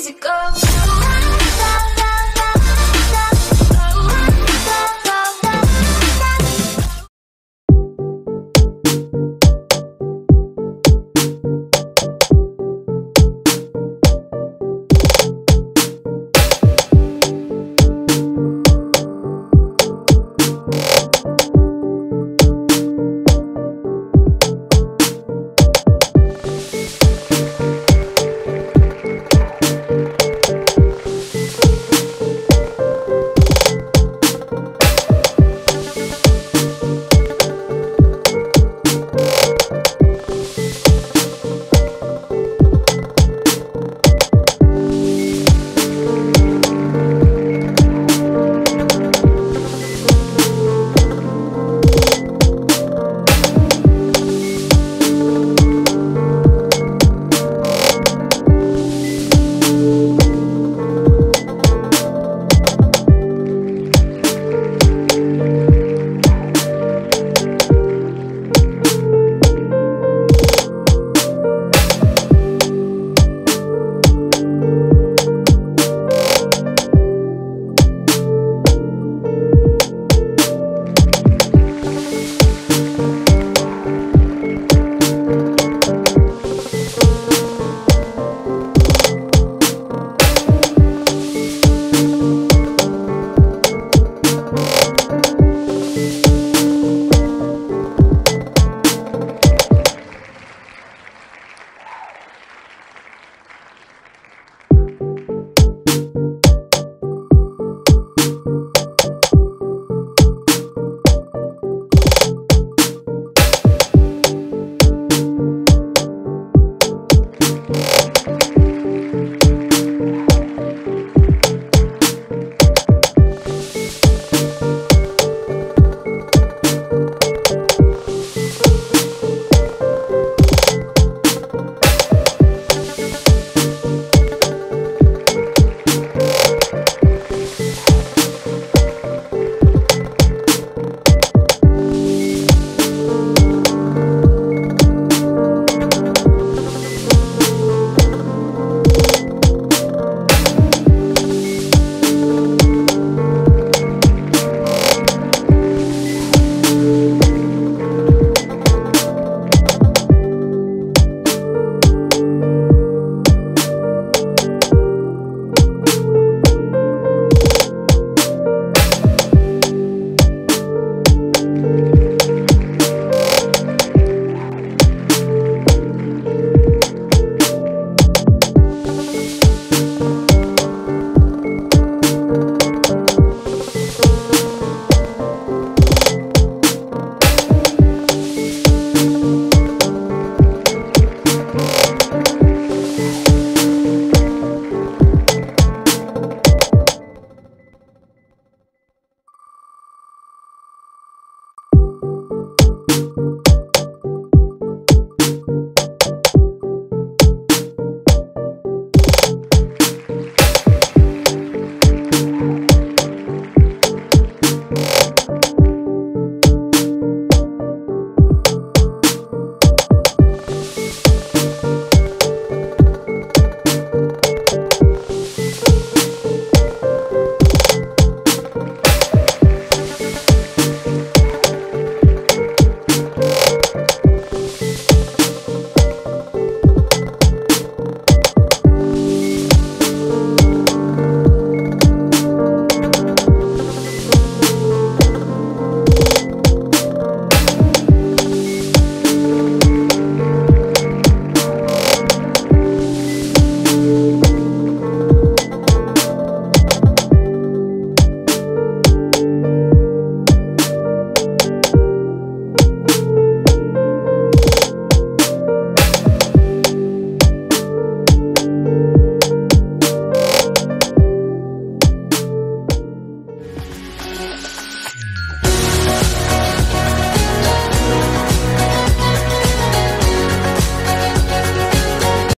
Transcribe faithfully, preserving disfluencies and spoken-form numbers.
easy go.